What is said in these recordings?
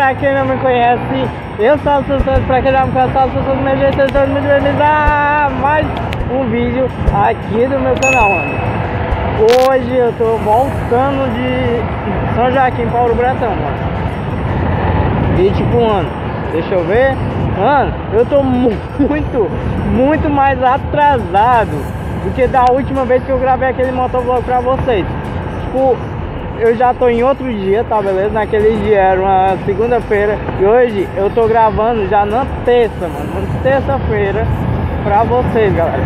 pra quem não me conhece, eu sou o Sucesso, pra quem não me conhece, eu sou o Sucesso, meu jeito, estou muito feliz a mais um vídeo aqui do meu canal, mano. Hoje eu tô voltando de São Joaquim, Paulo Bretão, mano. E tipo, mano, deixa eu ver, mano, eu tô muito mais atrasado do que da última vez que eu gravei aquele motovlog pra vocês. Tipo, eu já tô em outro dia, tá beleza? Naquele dia era uma segunda-feira e hoje eu tô gravando já na terça, mano, na terça-feira pra vocês, galera.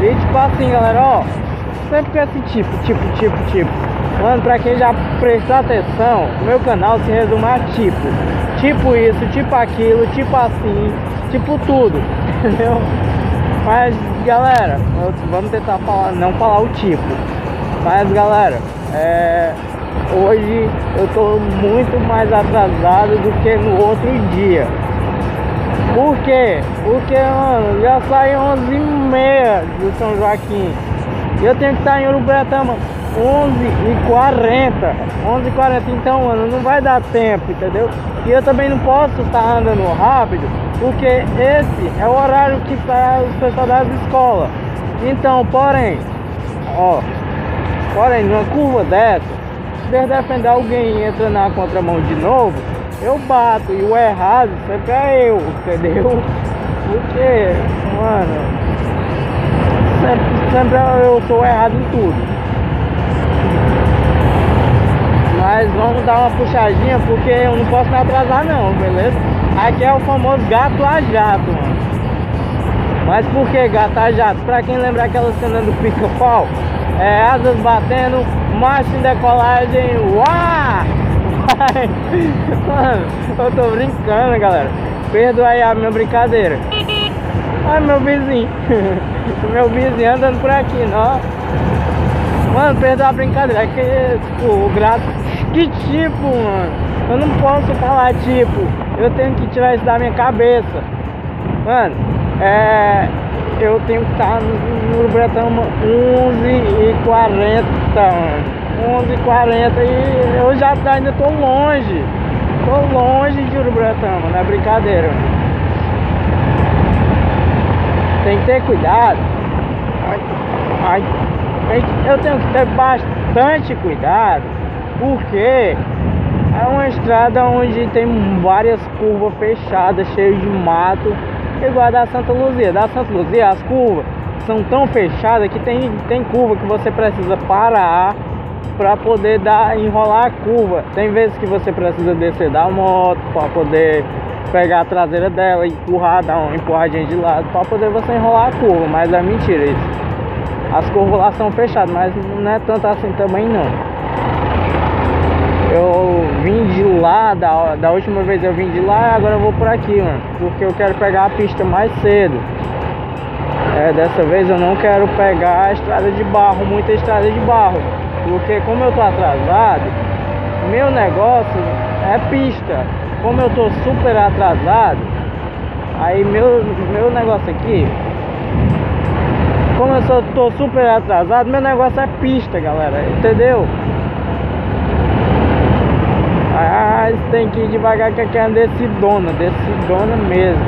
E tipo assim, galera, ó, sempre com esse tipo. Mano, pra quem já prestou atenção, meu canal se resume a tipo. Tipo isso, tipo aquilo, tipo assim, tipo tudo, entendeu? Mas, galera, vamos tentar falar, não falar o tipo. Mas, galera, hoje eu tô muito mais atrasado do que no outro dia. Por quê? Porque, mano, já saiu 11h30 do São Joaquim e eu tenho que estar em Uruburetama 11h40. Então, mano, não vai dar tempo, entendeu? E eu também não posso estar andando rápido, porque esse é o horário que sai os pessoal das escolas. Então, porém, ó, porém, numa curva dessa, se eu defender alguém e entrar na contramão de novo, eu bato, e o errado sempre é eu, entendeu? Porque, mano, sempre eu sou errado em tudo. Mas vamos dar uma puxadinha, porque eu não posso me atrasar não, beleza? Aqui é o famoso gato a jato, mano. Mas por que gato a jato? Pra quem lembra aquela cena do pica-pau, é asas batendo, macho em decolagem, uá! Mano, eu tô brincando, galera. Perdoa aí a minha brincadeira. Ai, meu vizinho. Meu vizinho andando por aqui, ó. Mano, perdoa a brincadeira. É que, tipo, o grato... Que tipo, mano? Eu não posso falar tipo. Eu tenho que tirar isso da minha cabeça. Mano, é... Eu tenho que estar no Uruburetama 11h40, mano. 11h40 e eu já ainda tô longe. Tô longe de Uruburetama, não é brincadeira. Tem que ter cuidado. Ai, ai. Eu tenho que ter bastante cuidado, porque é uma estrada onde tem várias curvas fechadas, cheias de mato. Igual a da Santa Luzia. Da Santa Luzia as curvas são tão fechadas que tem curva que você precisa parar para poder enrolar a curva. Tem vezes que você precisa descer da moto para poder pegar a traseira dela, empurrar, dar uma empurradinha de lado para poder você enrolar a curva. Mas é mentira isso. As curvas lá são fechadas, mas não é tanto assim também não. Eu vim de lá, da última vez eu vim de lá, agora eu vou por aqui, mano. Porque eu quero pegar a pista mais cedo. É, dessa vez eu não quero pegar a estrada de barro, muita estrada de barro. Porque como eu tô atrasado, meu negócio é pista. Como eu tô super atrasado, aí meu negócio aqui... Como eu tô super atrasado, meu negócio é pista, galera, entendeu? Mas tem que ir devagar, que aqui é decidona mesmo.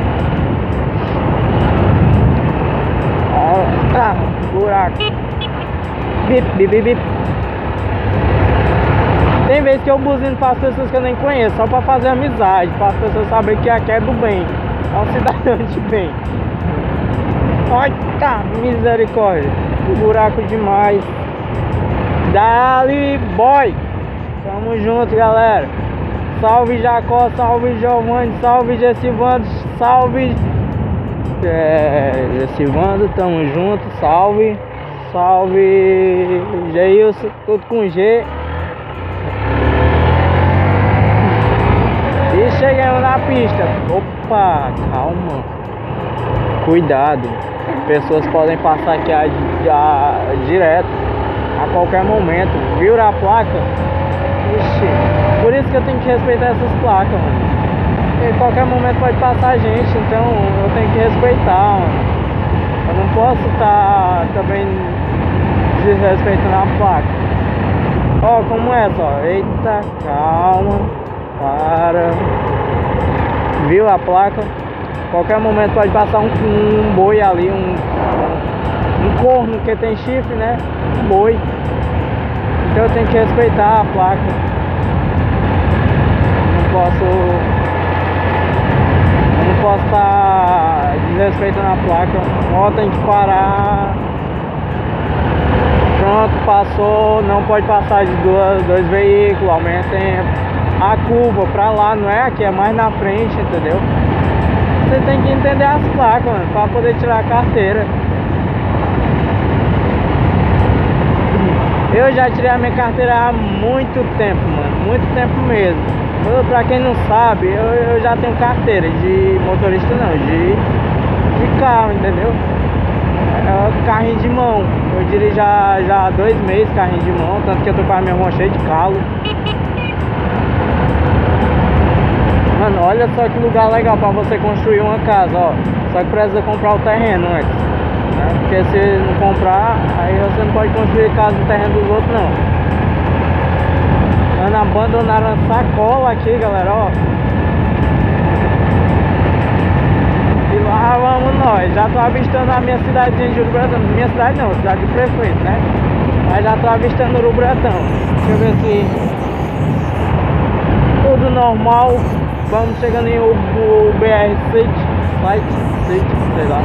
Ó, tá, buraco. Bip, bip, bip, bip. Tem vezes que eu buzino para as pessoas que eu nem conheço, só para fazer amizade, para as pessoas saberem que aqui é do bem, é um cidadão de bem. Olha, tá, misericórdia. Buraco demais. Dali, boy. Tamo junto, galera. Salve Jacó, salve Giovanni, salve Gessivando, salve Gessivando, tamo junto, salve, salve Geilson, tudo com G. E chegamos na pista. Opa, calma. Cuidado. Pessoas podem passar aqui direto a qualquer momento. Vira a placa. Ixi, por isso que eu tenho que respeitar essas placas, mano. Porque em qualquer momento pode passar a gente, então eu tenho que respeitar, mano. Eu não posso estar também desrespeitando a placa. Ó, como é, ó. Eita, calma. Para. Viu a placa? Qualquer momento pode passar um boi ali, um corno que tem chifre, né? Um boi. Então eu tenho que respeitar a placa. Eu não posso estar desrespeitando a placa. Ó, tem que parar. Pronto, passou. Não pode passar de dois veículos, aumenta o tempo. A curva pra lá não é aqui, é mais na frente, entendeu? Você tem que entender as placas, mano, pra poder tirar a carteira. Eu já tirei a minha carteira há muito tempo, mano. Muito tempo mesmo. Pra quem não sabe, eu já tenho carteira de motorista não, de carro, entendeu? É carrinho de mão. Eu dirijo já há 2 meses carrinho de mão, tanto que eu tô com a minha mão cheia de calo. Mano, olha só que lugar legal pra você construir uma casa, ó. Só que precisa comprar o terreno antes, né? Porque se não comprar, aí você não pode construir casa no terreno dos outros, não. Mano, abandonaram a sacola aqui, galera, ó. E lá vamos nós. Já tô avistando a minha cidadezinha de Uruburetama. Minha cidade não, cidade do prefeito, né? Mas já tô avistando Uruburetama. Deixa eu ver aqui. Tudo normal. Vamos chegando em BR-6, sei lá.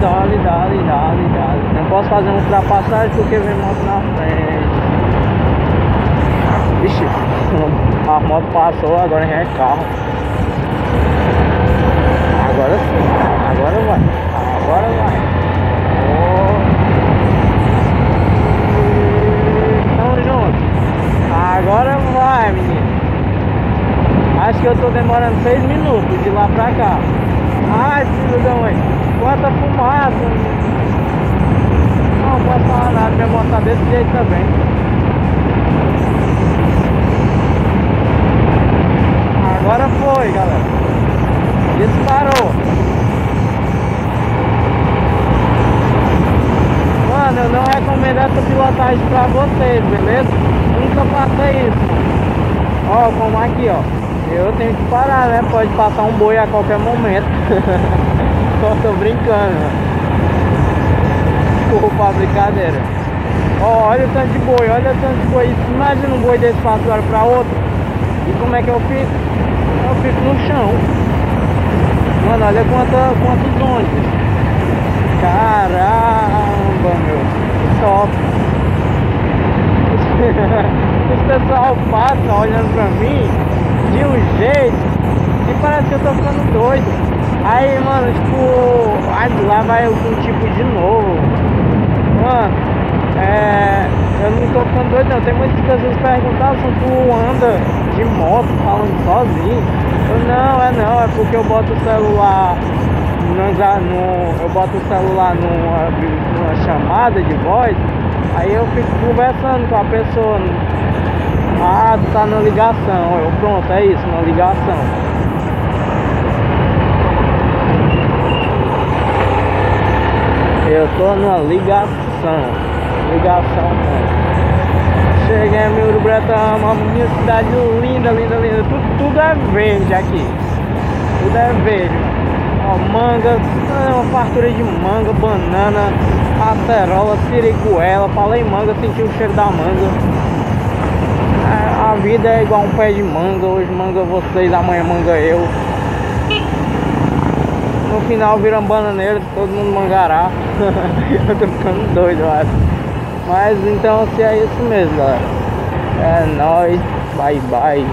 Dale. Não posso fazer uma ultrapassagem porque vem moto na frente. Vixe, a moto passou, agora já é carro. Agora sim, agora vai. Agora vai, menino. Acho que eu tô demorando 6 minutos de lá pra cá. Ai, filho da mãe. Quanta fumaça. Não posso falar nada, minha moto tá desse jeito também. Agora foi, galera. Disparou. Mano, eu não recomendo essa pilotagem pra vocês, beleza? Nunca faça isso. Ó, como aqui, ó. Eu tenho que parar, né? Pode passar um boi a qualquer momento. Só tô brincando, mano. Desculpa, brincadeira. Ó, olha o tanto de boi, olha o tanto de boi. Imagina um boi desse passando de hora pra outro. E como é que eu fico? Eu fico no chão. Mano, olha quantos ônibus. Caramba, meu. Que top. Esse pessoal passa olhando pra mim de um jeito que parece que eu tô ficando doido. Aí, mano, tipo, aí lá vai algum tipo de novo. Mano, eu não tô ficando doido não. Tem muitas pessoas que perguntam se tu anda de moto falando sozinho. Eu não, é porque eu boto o celular numa chamada de voz. Aí eu fico conversando com a pessoa. Ah, tu tá na ligação. Eu, pronto, é isso, na ligação. Eu tô na ligação. Ligação, mano. Cheguei em Uruburetama, minha cidade linda. Tudo é verde aqui. Tudo é verde. Ó, manga, uma fartura de manga, banana, acerola, siricuela. Falei manga, senti o cheiro da manga. A vida é igual um pé de manga. Hoje manga vocês, amanhã manga eu. No final viram bananeiro, todo mundo mangará. Eu tô ficando doido, eu acho. Mas então se é isso mesmo, galera. É nóis, bye.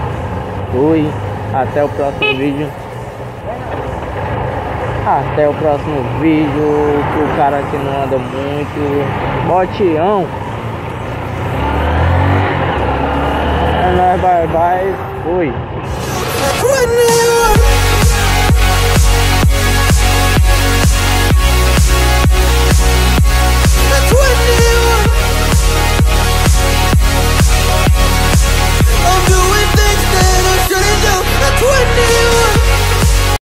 Fui, até o próximo vídeo. Até o próximo vídeo. Que o cara que não anda muito. Boteão. É nóis, bye. Fui.